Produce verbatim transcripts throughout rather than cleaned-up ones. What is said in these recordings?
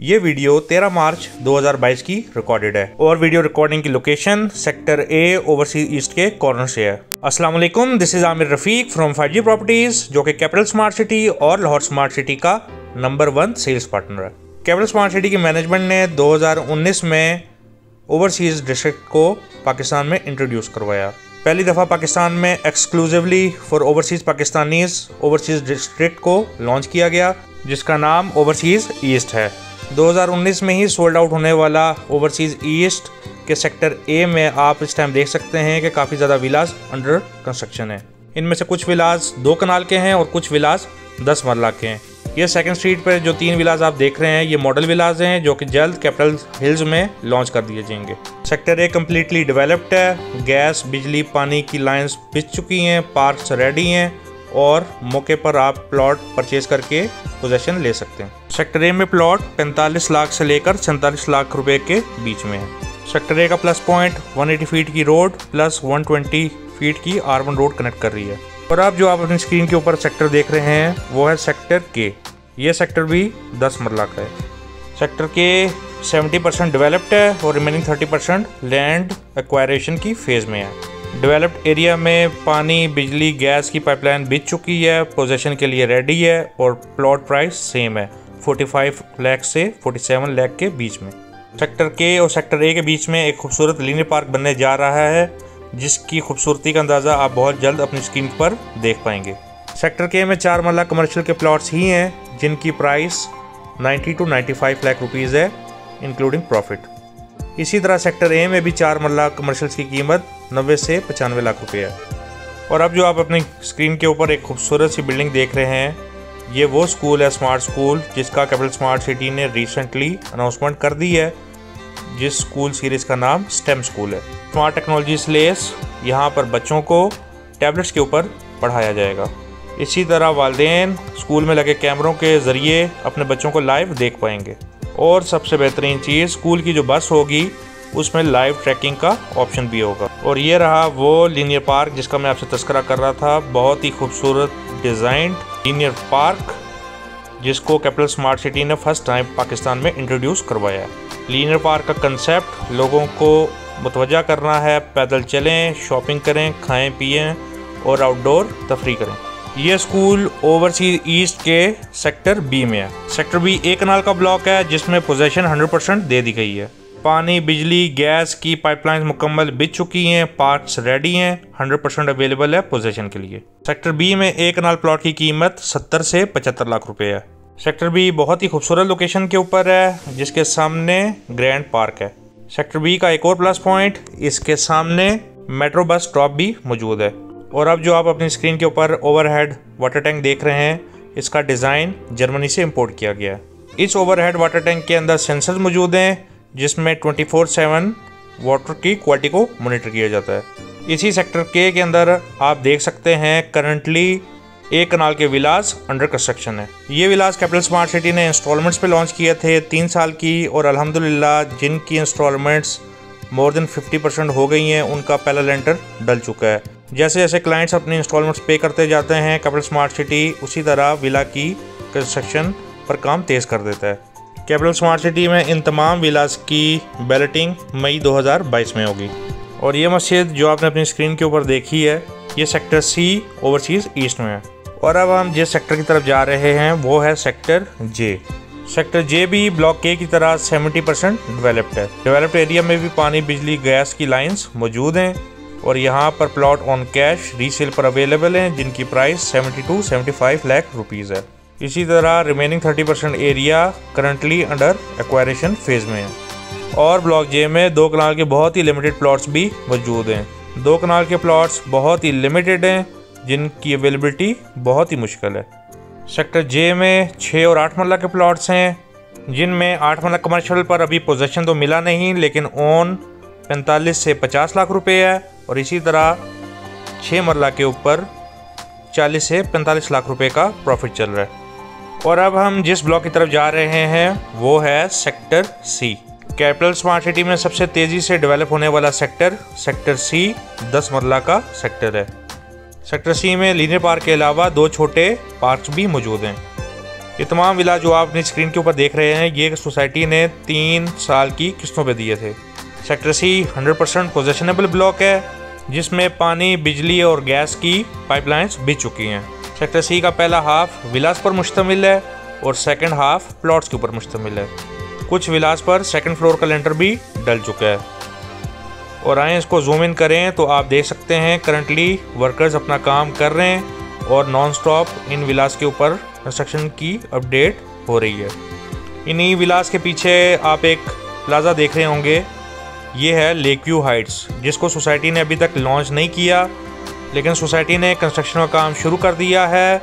ये वीडियो तेरह मार्च दो हज़ार बाईस की रिकॉर्डेड है और वीडियो रिकॉर्डिंग की location sector A overseas east के कॉर्नर से है। अस्सलाम वालेकुम, this is Aamir Rafiq from five G properties, जो कि कैपिटल स्मार्ट सिटी और लाहौर स्मार्ट सिटी का नंबर वन सेल्स पार्टनर है। कैपिटल स्मार्ट सिटी की मैनेजमेंट ने दो हज़ार उन्नीस में ओवरसीज डिस्ट्रिक्ट को पाकिस्तान में इंट्रोड्यूस करवाया। पहली दफ़ा पाकिस्तान में exclusively for overseas Pakistanis overseas district को लॉन्च किया गया, जिसका नाम ओवरसीज ईस्ट है। दो हज़ार उन्नीस में ही सोल्ड आउट होने वाला ओवरसीज़ ईस्ट के सेक्टर ए में आप इस टाइम देख सकते हैं कि काफ़ी ज़्यादा विलाज अंडर कंस्ट्रक्शन है। इनमें से कुछ विलाज दो कनाल के हैं और कुछ विलाज दस मरला के हैं। ये सेकंड स्ट्रीट पर जो तीन विलाज आप देख रहे हैं ये मॉडल विलाज हैं, जो कि जल्द कैपिटल हिल्स में लॉन्च कर दिए जाएंगे। सेक्टर ए कम्प्लीटली डेवलप्ड है, गैस, बिजली, पानी की लाइन्स बिछ चुकी हैं, पार्क्स रेडी हैं और मौके पर आप प्लॉट परचेज करके पोजेशन ले सकते हैं। सेक्टर ए में प्लॉट पैंतालीस लाख से लेकर सैंतालीस लाख रुपए के बीच में है। सेक्टर ए का प्लस पॉइंट एक सौ अस्सी फीट की रोड प्लस एक सौ बीस फीट की आर्बन रोड कनेक्ट कर रही है। और आप जो आप अपनी स्क्रीन के ऊपर सेक्टर देख रहे हैं वो है सेक्टर के। ये सेक्टर भी दस मरला का है। सेक्टर के सत्तर परसेंट डेवलप्ड है और रिमेनिंग तीस परसेंट लैंड एक्वायरेशन की फेज़ में है। डेवलप्ड एरिया में पानी, बिजली, गैस की पाइपलाइन बिछ चुकी है, पोजेशन के लिए रेडी है और प्लॉट प्राइस सेम है, पैंतालीस लाख से सैंतालीस लाख के बीच में। सेक्टर के और सेक्टर ए के बीच में एक खूबसूरत लीनियर पार्क बनने जा रहा है, जिसकी खूबसूरती का अंदाज़ा आप बहुत जल्द अपनी स्क्रीन पर देख पाएंगे। सेक्टर के में चार मरला कमर्शियल के प्लॉट्स ही हैं, जिनकी प्राइस नब्बे टू पचानवे लाख रुपीज़ है इंक्लूडिंग प्रॉफिट। इसी तरह सेक्टर ए में भी चार मरला कमर्शियल्स की कीमत नब्बे से पचानवे लाख रुपए है। और अब जो आप अपनी स्क्रीन के ऊपर एक खूबसूरत सी बिल्डिंग देख रहे हैं, ये वो स्कूल है, स्मार्ट स्कूल, जिसका कैपिटल स्मार्ट सिटी ने रिसेंटली अनाउंसमेंट कर दी है, जिस स्कूल सीरीज़ का नाम स्टेम स्कूल है। स्मार्ट टेक्नोलॉजी स्लेस यहाँ पर बच्चों को टैबलेट्स के ऊपर पढ़ाया जाएगा। इसी तरह वालदेन स्कूल में लगे कैमरों के ज़रिए अपने बच्चों को लाइव देख पाएंगे। और सबसे बेहतरीन चीज़, स्कूल की जो बस होगी उसमें लाइव ट्रैकिंग का ऑप्शन भी होगा। और ये रहा वो लीनियर पार्क जिसका मैं आपसे तस्करा कर रहा था। बहुत ही खूबसूरत डिज़ाइंड लीनियर पार्क, जिसको कैपिटल स्मार्ट सिटी ने फर्स्ट टाइम पाकिस्तान में इंट्रोड्यूस करवाया है। लीनियर पार्क का कंसेप्ट लोगों को मुतवज्जा करना है, पैदल चलें, शॉपिंग करें, खाएँ पिएँ और आउटडोर तफरी करें। ये स्कूल ओवरसीज ईस्ट के सेक्टर बी में है। सेक्टर बी एक कनाल का ब्लॉक है, जिसमें पोजेशन सौ परसेंट दे दी गई है। पानी, बिजली, गैस की पाइपलाइंस मुकम्मल बिछ चुकी हैं, पार्क्स रेडी हैं, सौ परसेंट अवेलेबल है पोजेशन के लिए। सेक्टर बी में एक कनाल प्लॉट की कीमत सत्तर से पचहत्तर लाख रुपए है। सेक्टर बी बहुत ही खूबसूरत लोकेशन के ऊपर है, जिसके सामने ग्रैंड पार्क है। सेक्टर बी का एक और प्लस पॉइंट, इसके सामने मेट्रो बस स्टॉप भी मौजूद है। और अब जो आप अपनी स्क्रीन के ऊपर ओवरहेड वाटर टैंक देख रहे हैं, इसका डिज़ाइन जर्मनी से इंपोर्ट किया गया है। इस ओवरहेड वाटर टैंक के अंदर सेंसर्स मौजूद हैं, जिसमें चौबीस सेवन वाटर की क्वालिटी को मॉनिटर किया जाता है। इसी सेक्टर के के अंदर आप देख सकते हैं करंटली एक कनाल के विलास अंडर कंस्ट्रक्शन है। ये विलास कैपिटल स्मार्ट सिटी ने इंस्टॉलमेंट्स पर लॉन्च किए थे तीन साल की, और अलहमदिल्ला जिनकी इंस्टॉलमेंट्स मोर देन पचास परसेंट हो गई हैं, उनका पहला लेंटर डल चुका है। जैसे जैसे क्लाइंट्स अपनी इंस्टॉलमेंट्स पे करते जाते हैं, कैपिटल स्मार्ट सिटी उसी तरह विला की कंस्ट्रक्शन पर काम तेज़ कर देता है। कैपिटल स्मार्ट सिटी में इन तमाम विलास की बैलेटिंग मई दो हज़ार बाईस में होगी। और ये मस्जिद जो आपने अपनी स्क्रीन के ऊपर देखी है, ये सेक्टर सी ओवरसीज ईस्ट में है। और अब हम जिस सेक्टर की तरफ जा रहे हैं वो है सेक्टर जे। सेक्टर जे भी ब्लॉक के की तरह सत्तर परसेंट डेवलप्ड है। डेवलप्ड एरिया में भी पानी, बिजली, गैस की लाइंस मौजूद हैं और यहाँ पर प्लॉट ऑन कैश रीसेल पर अवेलेबल हैं, जिनकी प्राइस बहत्तर पचहत्तर लाख रुपीस है। इसी तरह रिमेनिंग तीस percent area currently under acquisition phase में है। और ब्लॉक जे में दो कनाल के बहुत ही लिमिटेड प्लॉट्स भी मौजूद हैं। दो कनाल के प्लॉट्स बहुत ही लिमिटेड हैं, जिनकी अवेलेबिलिटी बहुत ही मुश्किल है। सेक्टर जे में छः और आठ मरला के प्लॉट्स हैं, जिनमें आठ मरला कमर्शियल पर अभी पोजेशन तो मिला नहीं, लेकिन ओन पैंतालीस से पचास लाख रुपए है। और इसी तरह छः मरला के ऊपर चालीस से पैंतालीस लाख रुपए का प्रॉफिट चल रहा है। और अब हम जिस ब्लॉक की तरफ जा रहे हैं वो है sector C. Capital smart city में सबसे तेज़ी से डेवलप होने वाला सेक्टर सेक्टर सी दस मरला का सेक्टर है। सेक्टर सी में लीनियर पार्क के अलावा दो छोटे पार्क्स भी मौजूद हैं। ये तमाम विला जो आप अपनी स्क्रीन के ऊपर देख रहे हैं, ये सोसाइटी ने तीन साल की किस्तों पे दिए थे। Sector C hundred percent possessionable block है, जिसमें पानी, बिजली और गैस की पाइपलाइंस बिछ चुकी हैं। सेक्टर सी का पहला हाफ विलास पर मुश्तमिल है और सेकंड हाफ प्लॉट्स के ऊपर मुश्तमिल है। कुछ विलास पर सेकंड फ्लोर का लेंटर भी डल चुका है। और आए इसको जूम इन करें तो आप देख सकते हैं करंटली वर्कर्स अपना काम कर रहे हैं और नॉन स्टॉप इन विलास के ऊपर कंस्ट्रक्शन की अपडेट हो रही है। इन्हीं विलास के पीछे आप एक प्लाजा देख रहे होंगे, ये है लेकव्यू हाइट्स, जिसको सोसाइटी ने अभी तक लॉन्च नहीं किया, लेकिन सोसाइटी ने कंस्ट्रक्शन का काम शुरू कर दिया है,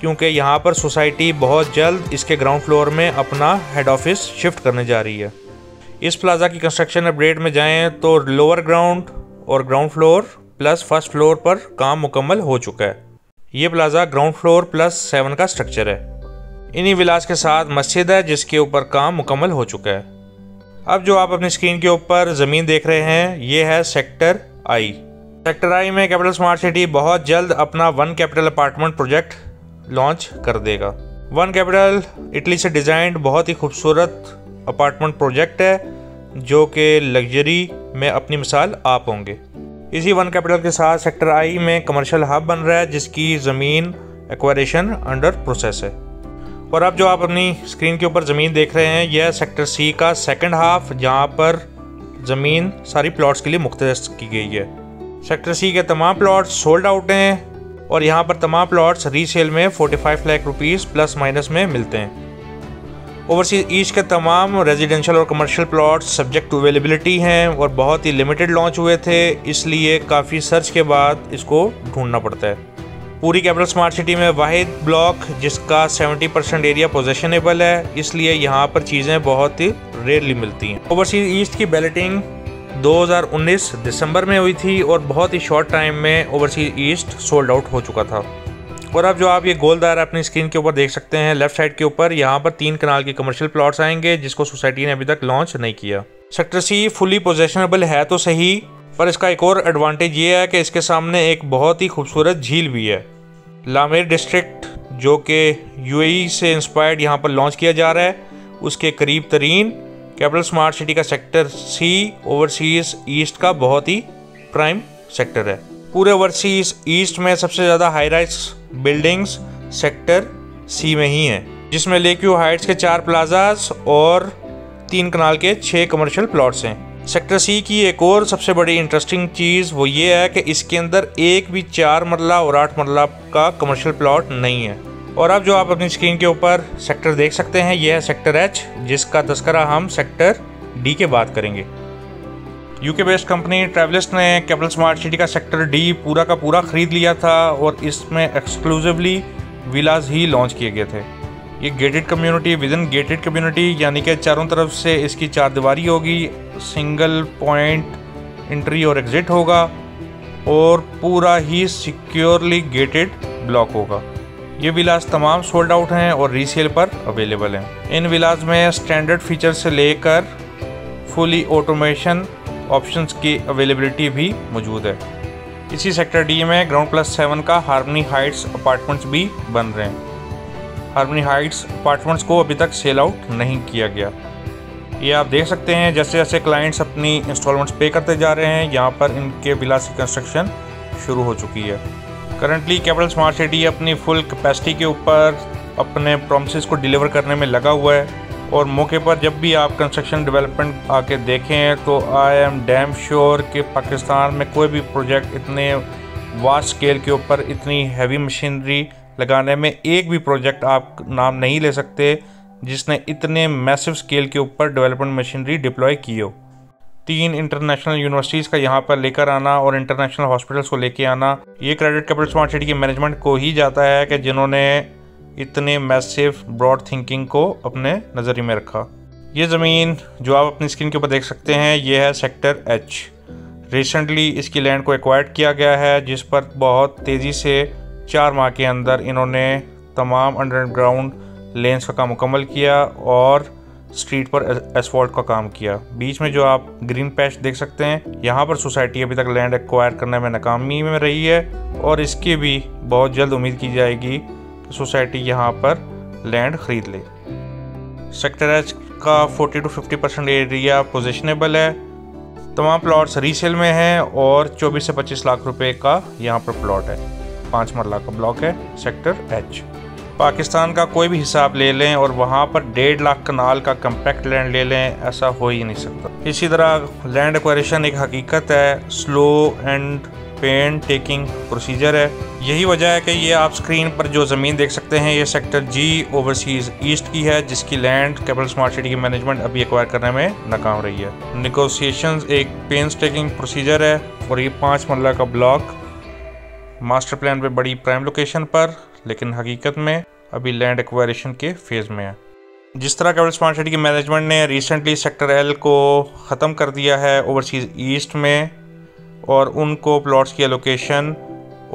क्योंकि यहाँ पर सोसाइटी बहुत जल्द इसके ग्राउंड फ्लोर में अपना हेड ऑफिस शिफ्ट करने जा रही है। इस प्लाजा की कंस्ट्रक्शन अपडेट में जाएं तो लोअर ग्राउंड और ground floor plus first floor पर काम मुकम्मल हो चुका है। ये plaza ground floor plus seven का स्ट्रक्चर है। इन्हीं विलास के साथ मस्जिद है, जिसके ऊपर काम मुकम्मल हो चुका है। अब जो आप अपनी स्क्रीन के ऊपर ज़मीन देख रहे हैं, ये है सेक्टर आई। सेक्टर आई में कैपिटल स्मार्ट सिटी बहुत जल्द अपना one capital apartment project launch कर देगा। वन कैपिटल इटली से डिज़ाइंड बहुत ही खूबसूरत अपार्टमेंट प्रोजेक्ट है, जो कि लग्जरी में अपनी मिसाल आप होंगे। इसी वन कैपिटल के साथ सेक्टर आई में कमर्शियल हब बन रहा है, जिसकी ज़मीन एक्वायरेशन अंडर प्रोसेस है। और अब जो आप अपनी स्क्रीन के ऊपर ज़मीन देख रहे हैं, यह सेक्टर सी का सेकंड हाफ, जहाँ पर ज़मीन सारी प्लॉट्स के लिए मुख्तस की गई है। सेक्टर सी के तमाम प्लॉट्स सोल्ड आउट हैं और यहाँ पर तमाम प्लॉट्स रीसेल में पैंतालीस लाख रुपीस प्लस माइनस में मिलते हैं। ओवरसीज ईस्ट के तमाम रेजिडेंशियल और commercial plots subject to availability हैं और बहुत ही लिमिटेड लॉन्च हुए थे, इसलिए काफ़ी सर्च के बाद इसको ढूंढना पड़ता है। पूरी कैपिटल स्मार्ट सिटी में वाहिद ब्लॉक जिसका सत्तर परसेंट एरिया पोजेशनेबल है, इसलिए यहाँ पर चीज़ें बहुत ही रेयरली मिलती हैं। ओवरसीज ईस्ट की बैलेटिंग दो हज़ार उन्नीस दिसंबर में हुई थी और बहुत ही शॉर्ट टाइम में ओवरसीज ईस्ट सोल्ड आउट हो चुका था। और अब जो आप ये गोल दायरा अपनी स्क्रीन के ऊपर देख सकते हैं, लेफ्ट साइड के ऊपर यहाँ पर तीन कनाल के कमर्शियल प्लॉट्स आएंगे, जिसको सोसाइटी ने अभी तक लॉन्च नहीं किया। सेक्टर सी फुली पोजेशनेबल है तो सही, पर इसका एक और एडवांटेज ये है कि इसके सामने एक बहुत ही खूबसूरत झील भी है। लामेर डिस्ट्रिक्ट, जो कि यूएई से इंस्पायर्ड यहाँ पर लॉन्च किया जा रहा है, उसके करीब तरीन कैपिटल स्मार्ट सिटी का सेक्टर सी ओवरसीज ईस्ट का बहुत ही प्राइम सेक्टर है। पूरे ओवरसीज ईस्ट में सबसे ज़्यादा high rise buildings sector C में ही हैं, जिसमें लेकव्यू हाइट्स के चार प्लाजाज और तीन कनाल के छः कमर्शियल प्लॉट्स हैं। सेक्टर सी की एक और सबसे बड़ी इंटरेस्टिंग चीज़ वो ये है कि इसके अंदर एक भी चार मरला और आठ मरला का कमर्शियल प्लॉट नहीं है। और अब जो आप अपनी स्क्रीन के ऊपर सेक्टर देख सकते हैं, यह है सेक्टर एच, जिसका तस्करा हम सेक्टर डी के बाद करेंगे। यूके बेस्ड कंपनी ट्रैवलर्स ने कैपिटल स्मार्ट सिटी का सेक्टर डी पूरा का पूरा ख़रीद लिया था और इसमें एक्सक्लूसिवली विलास ही लॉन्च किए गए थे। ये gated community within gated community, यानी कि चारों तरफ से इसकी चार दीवारी होगी, सिंगल पॉइंट एंट्री और एग्ज़िट होगा और पूरा ही सिक्योरली गेटेड ब्लॉक होगा। ये विलास तमाम सोल्ड आउट हैं और रीसेल पर अवेलेबल हैं। इन विलास में स्टैंडर्ड फीचर से लेकर फुली ऑटोमेशन ऑप्शंस की अवेलेबिलिटी भी मौजूद है। इसी सेक्टर डी में ग्राउंड प्लस सेवन का हार्मनी हाइट्स अपार्टमेंट्स भी बन रहे हैं। हार्मनी हाइट्स अपार्टमेंट्स को अभी तक सेल आउट नहीं किया गया। ये आप देख सकते हैं जैसे जैसे क्लाइंट्स अपनी इंस्टॉलमेंट्स पे करते जा रहे हैं, यहाँ पर इनके विलास की कंस्ट्रक्शन शुरू हो चुकी है। करंटली कैपिटल स्मार्ट सिटी अपनी फुल कैपेसिटी के ऊपर अपने प्रॉमिसेस को डिलीवर करने में लगा हुआ है और मौके पर जब भी आप कंस्ट्रक्शन डेवलपमेंट आके देखें तो आई एम डैम श्योर कि पाकिस्तान में कोई भी प्रोजेक्ट इतने वास्ट स्केल के ऊपर इतनी हैवी मशीनरी लगाने में एक भी प्रोजेक्ट आप नाम नहीं ले सकते जिसने इतने मैसिव स्केल के ऊपर डेवलपमेंट मशीनरी डिप्लॉय की हो। तीन इंटरनेशनल यूनिवर्सिटीज़ का यहाँ पर लेकर आना और इंटरनेशनल हॉस्पिटल्स को लेके आना, ये क्रेडिट कैपिटल स्मार्ट सिटी के मैनेजमेंट को ही जाता है कि जिन्होंने इतने मैसिव ब्रॉड थिंकिंग को अपने नज़रिए में रखा। ये ज़मीन जो आप अपनी स्क्रीन के ऊपर देख सकते हैं, ये है सेक्टर एच। रिसेंटली इसकी लैंड को एक्वायर किया गया है, जिस पर बहुत तेज़ी से चार माह के अंदर इन्होंने तमाम अंडरग्राउंड लेंस का काम मुकम्मल किया और स्ट्रीट पर एसफॉल्ट का काम किया। बीच में जो आप ग्रीन पैच देख सकते हैं, यहाँ पर सोसाइटी अभी तक लैंड एक्वायर करने में नाकामी में रही है और इसकी भी बहुत जल्द उम्मीद की जाएगी कि सोसाइटी यहाँ पर लैंड खरीद ले। सेक्टर एच का चालीस टू पचास परसेंट एरिया पोजिशनेबल है। तमाम प्लॉट्स रीसेल में हैं और चौबीस से पच्चीस लाख रुपए का यहाँ पर प्लॉट है। पाँच मरला का ब्लॉक है सेक्टर एच। पाकिस्तान का कोई भी हिस्सा आप ले लें और वहाँ पर डेढ़ लाख कनाल का कम्पैक्ट लैंड ले लें, ऐसा हो ही नहीं सकता। इसी तरह लैंड एक्वायरेशन एक हकीकत है, slow and pain taking procedure है। यही वजह है कि ये आप स्क्रीन पर जो ज़मीन देख सकते हैं, ये सेक्टर जी ओवरसीज़ ईस्ट की है, जिसकी लैंड कैपिटल स्मार्ट सिटी की मैनेजमेंट अभी एक्वायर करने में नाकाम रही है। निगोसिएशन एक पेन टेकिंग प्रोसीजर है और ये पाँच मरला का ब्लॉक मास्टर प्लान पे बड़ी प्राइम लोकेशन पर, लेकिन हकीकत में अभी लैंड एक्वायरेशन के फेज़ में है। जिस तरह कैपिटल स्मार्ट सिटी की मैनेजमेंट ने रिसेंटली सेक्टर एल को ख़त्म कर दिया है ओवरसीज़ ईस्ट में और उनको प्लॉट्स की एलोकेशन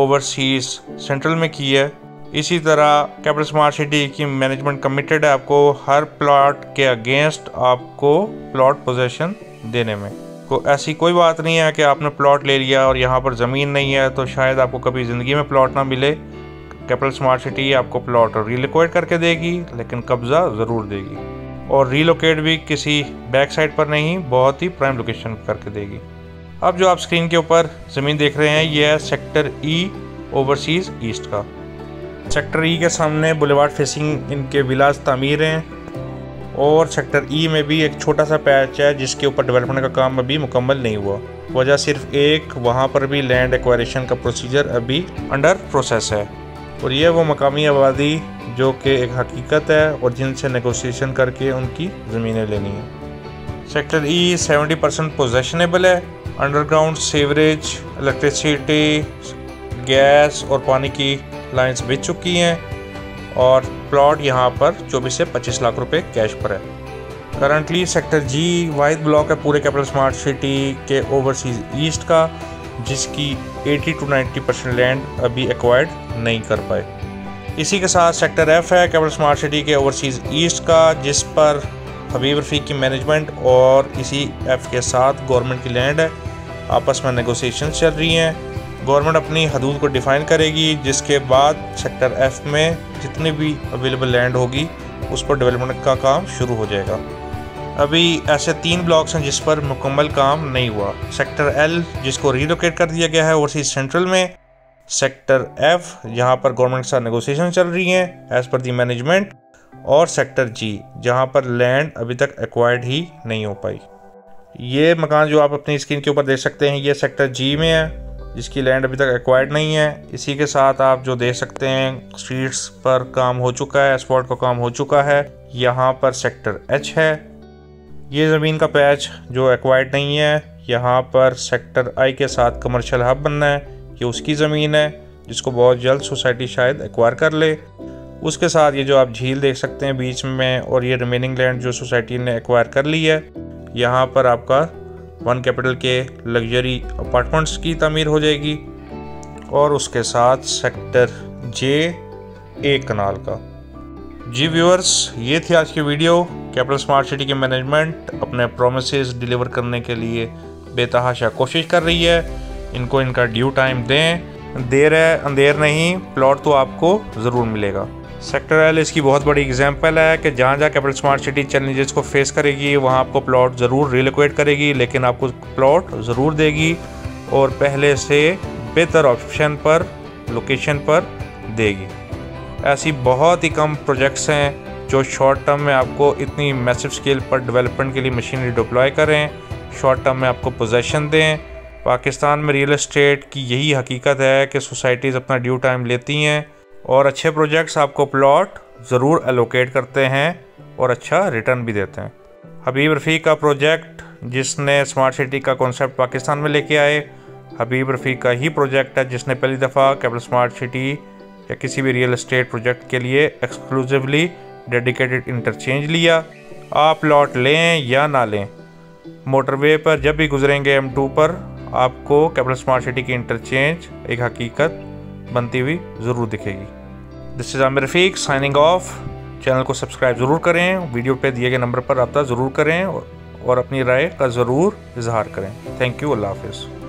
ओवरसीज़ सेंट्रल में की है, इसी तरह कैपिटल स्मार्ट सिटी की मैनेजमेंट कमिटेड है आपको हर प्लॉट के अगेंस्ट आपको प्लॉट पोजीशन देने में। तो ऐसी कोई बात नहीं है कि आपने प्लॉट ले लिया और यहाँ पर ज़मीन नहीं है तो शायद आपको कभी ज़िंदगी में प्लॉट ना मिले। कैपिटल स्मार्ट सिटी आपको प्लॉट रिलोकेट करके देगी, लेकिन कब्ज़ा ज़रूर देगी और रिलोकेट भी किसी बैक साइड पर नहीं, बहुत ही प्राइम लोकेशन करके देगी। अब जो आप स्क्रीन के ऊपर ज़मीन देख रहे हैं, यह है सेक्टर ई ओवरसीज़ ईस्ट का। सेक्टर ई के सामने बुलेवार्ड फेसिंग इनके विलास तामीर हैं और सेक्टर ई में भी एक छोटा सा पैच है जिसके ऊपर डेवलपमेंट का काम अभी मुकम्मल नहीं हुआ। वजह सिर्फ एक, वहाँ पर भी लैंड एक्वायरेशन का प्रोसीजर अभी अंडर प्रोसेस है और यह वो मकामी आबादी जो कि एक हकीकत है और जिनसे नेगोशिएशन करके उनकी ज़मीनें लेनी है। Sector E seventy percent possessionable है। अंडरग्राउंड सीवरेज, इलेक्ट्रिसिटी, गैस और पानी की लाइंस बिछ चुकी हैं और प्लॉट यहाँ पर चौबीस से पच्चीस लाख रुपए कैश पर है। Currently sector G wide block है पूरे कैपिटल स्मार्ट सिटी के ओवरसीज़ ईस्ट का, जिसकी अस्सी टू नब्बे परसेंट लैंड अभी एक्वायर्ड नहीं कर पाए। इसी के साथ सेक्टर एफ है कैपिटल स्मार्ट सिटी के ओवरसीज़ ईस्ट का, जिस पर हबीब रफ़ीक की मैनेजमेंट और इसी एफ़ के साथ गवर्नमेंट की लैंड है। आपस में नेगोशिएशन चल रही हैं, गवर्नमेंट अपनी हदूद को डिफ़ाइन करेगी, जिसके बाद सेक्टर एफ़ में जितनी भी अवेलेबल लैंड होगी उस पर डेवलपमेंट का काम शुरू हो जाएगा। अभी ऐसे तीन ब्लॉक्स हैं जिस पर मुकम्मल काम नहीं हुआ। सेक्टर एल जिसको रिलोकेट कर दिया गया है ओवरसीज़ सेंट्रल में, सेक्टर एफ़ जहाँ पर गवर्नमेंट के साथ नेगोशिएशन चल रही हैं एज़ पर दी मैनेजमेंट, और सेक्टर जी जहाँ पर लैंड अभी तक एक्वायर्ड ही नहीं हो पाई। ये मकान जो आप अपनी स्क्रीन के ऊपर देख सकते हैं, ये सेक्टर जी में है जिसकी लैंड अभी तक एक्वायर्ड नहीं है। इसी के साथ आप जो देख सकते हैं, स्ट्रीट्स पर काम हो चुका है, एस्फॉल्ट का काम हो चुका है। यहाँ पर सेक्टर एच है, ये ज़मीन का पैच जो एक्वायर्ड नहीं है। यहाँ पर सेक्टर आई के साथ कमर्शियल हब बनना है, ये उसकी ज़मीन है जिसको बहुत जल्द सोसाइटी शायद एक्वायर कर ले। उसके साथ ये जो आप झील देख सकते हैं बीच में, और ये रिमेनिंग लैंड जो सोसाइटी ने एक्वायर कर ली है, यहाँ पर आपका वन कैपिटल के लग्जरी अपार्टमेंट्स की तामीर हो जाएगी। और उसके साथ सेक्टर जे एक कनाल का। जी व्यूअर्स, ये थी आज की वीडियो। कैपिटल स्मार्ट सिटी की मैनेजमेंट अपने प्रोमिसेस डिलीवर करने के लिए बेतहाशा कोशिश कर रही है, इनको इनका ड्यू टाइम दें। देर है अंधेर नहीं, प्लॉट तो आपको ज़रूर मिलेगा। सेक्टर एल इसकी बहुत बड़ी एग्जांपल है कि जहाँ जहाँ कैपिटल स्मार्ट सिटी चैलेंजेस को फेस करेगी वहाँ आपको प्लॉट ज़रूर रिलोकेट करेगी, लेकिन आपको प्लॉट ज़रूर देगी और पहले से बेहतर ऑप्शन पर लोकेशन पर देगी। ऐसी बहुत ही कम प्रोजेक्ट्स हैं जो शॉर्ट टर्म में आपको इतनी मैसिव स्केल पर डेवलपमेंट के लिए मशीनरी डिप्लॉय करें, शॉर्ट टर्म में आपको पोजेशन दें। पाकिस्तान में रियल इस्टेट की यही हकीकत है कि सोसाइटीज़ अपना ड्यू टाइम लेती हैं और अच्छे प्रोजेक्ट्स आपको प्लॉट ज़रूर एलोकेट करते हैं और अच्छा रिटर्न भी देते हैं। हबीब रफ़ीक का प्रोजेक्ट जिसने स्मार्ट सिटी का कॉन्सेप्ट पाकिस्तान में लेके आए, हबीब रफ़ीक का ही प्रोजेक्ट है जिसने पहली दफ़ा कैपिटल स्मार्ट सिटी या किसी भी रियल एस्टेट प्रोजेक्ट के लिए एक्सक्लूसिवली डेडिकेटेड इंटरचेंज लिया। आप प्लॉट लें या ना लें, मोटरवे पर जब भी गुजरेंगे एम टू पर आपको कैपिटल स्मार्ट सिटी की इंटरचेंज एक हकीकत बनती हुई ज़रूर दिखेगी। This is Aamir Rafiq signing off. Channel को सब्सक्राइब ज़रूर करें, वीडियो पे दिए गए नंबर पर रब्ता ज़रूर करें और अपनी राय का ज़रूर इजहार करें। थैंक यू, अल्लाह हाफिज़।